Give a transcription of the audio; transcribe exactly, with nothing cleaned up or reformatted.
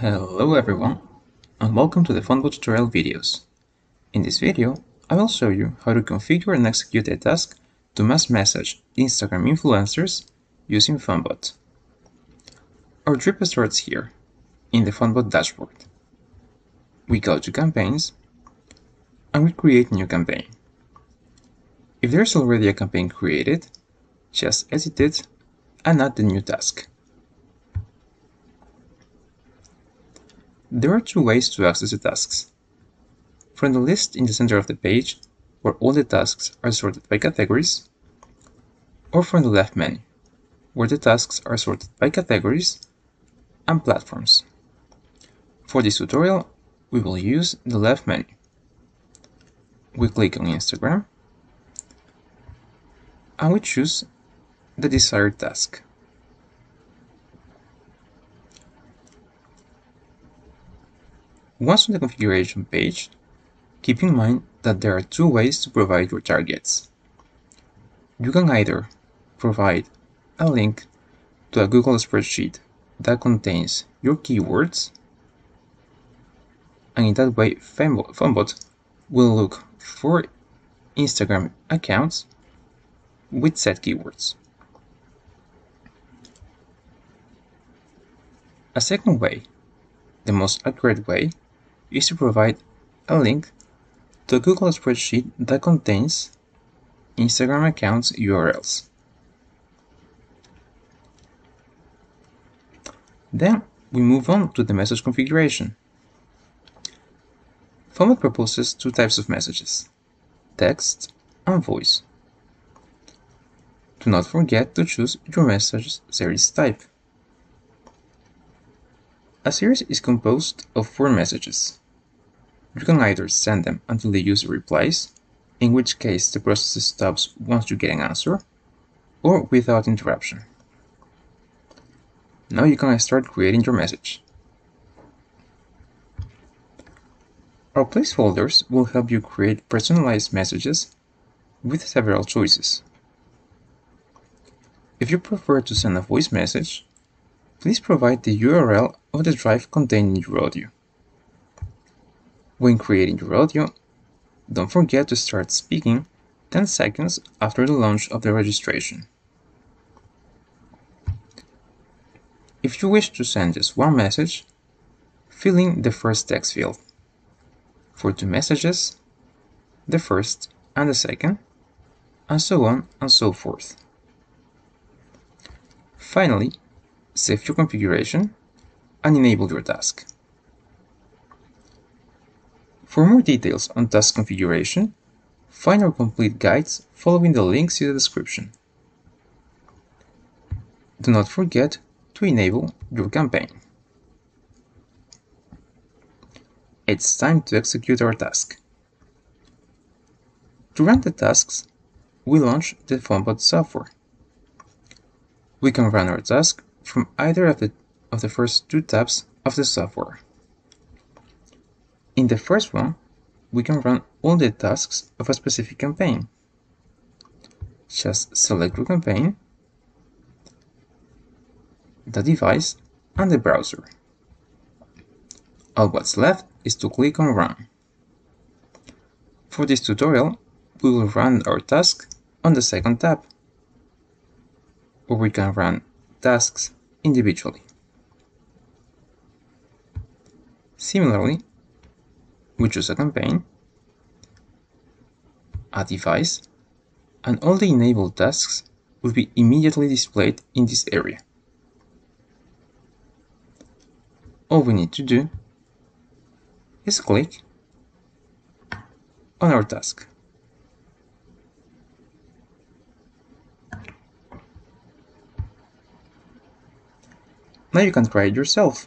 Hello everyone, and welcome to the PhoneBot tutorial videos. In this video, I will show you how to configure and execute a task to mass message Instagram influencers using PhoneBot. Our trip starts here, in the PhoneBot dashboard. We go to Campaigns, and we create New Campaign. If there is already a campaign created, just edit it and add the new task. There are two ways to access the tasks. From the list in the center of the page, where all the tasks are sorted by categories, or from the left menu, where the tasks are sorted by categories and platforms. For this tutorial, we will use the left menu. We click on Instagram, and we choose the desired task. Once on the configuration page, keep in mind that there are two ways to provide your targets. You can either provide a link to a Google spreadsheet that contains your keywords, and in that way PhoneBot will look for Instagram accounts with said keywords. A second way, the most accurate way, is to provide a link to a Google spreadsheet that contains Instagram accounts U R Ls. Then we move on to the message configuration. PhoneBot proposes two types of messages, text and voice. Do not forget to choose your message series type. A series is composed of four messages. You can either send them until the user replies, in which case the process stops once you get an answer, or without interruption. Now you can start creating your message. Our placeholders will help you create personalized messages with several choices. If you prefer to send a voice message, please provide the U R L of the drive containing your audio. When creating your audio, don't forget to start speaking ten seconds after the launch of the registration. If you wish to send just one message, fill in the first text field. For two messages, the first and the second, and so on and so forth. Finally, save your configuration and enable your task. For more details on task configuration, find our complete guides following the links in the description. Do not forget to enable your campaign. It's time to execute our task. To run the tasks, we launch the PhoneBot software. We can run our task from either of the, of the first two tabs of the software. In the first one, we can run all the tasks of a specific campaign. Just select your campaign, the device, and the browser. All what's left is to click on Run. For this tutorial, we will run our task on the second tab, or we can run tasks individually. Similarly, we choose a campaign, a device, and all the enabled tasks will be immediately displayed in this area. All we need to do is click on our task. Now you can try it yourself.